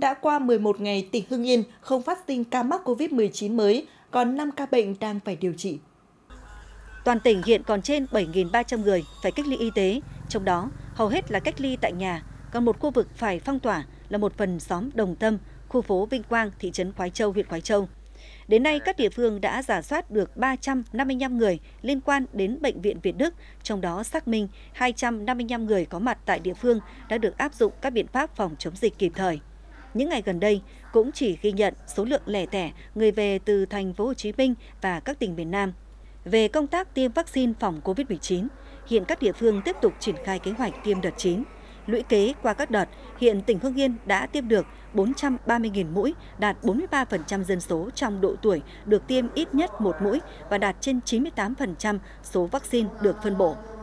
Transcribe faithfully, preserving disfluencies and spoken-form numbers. đã qua mười một ngày, tỉnh Hưng Yên không phát sinh ca mắc Covid mười chín mới, còn năm ca bệnh đang phải điều trị. Toàn tỉnh hiện còn trên bảy nghìn ba trăm người phải cách ly y tế, trong đó hầu hết là cách ly tại nhà, còn một khu vực phải phong tỏa là một phần xóm Đồng Tâm, khu phố Vinh Quang, thị trấn Khoái Châu, huyện Khoái Châu. Đến nay, các địa phương đã rà soát được ba trăm năm mươi lăm người liên quan đến Bệnh viện Việt Đức, trong đó xác minh hai trăm năm mươi lăm người có mặt tại địa phương đã được áp dụng các biện pháp phòng chống dịch kịp thời. Những ngày gần đây cũng chỉ ghi nhận số lượng lẻ tẻ người về từ thành phố Hồ Chí Minh và các tỉnh miền Nam. Về công tác tiêm vaccine phòng Covid mười chín, hiện các địa phương tiếp tục triển khai kế hoạch tiêm đợt chín. Lũy kế qua các đợt, hiện tỉnh Hưng Yên đã tiêm được bốn trăm ba mươi nghìn mũi, đạt bốn mươi ba phần trăm dân số trong độ tuổi được tiêm ít nhất một mũi và đạt trên chín mươi tám phần trăm số vaccine được phân bổ.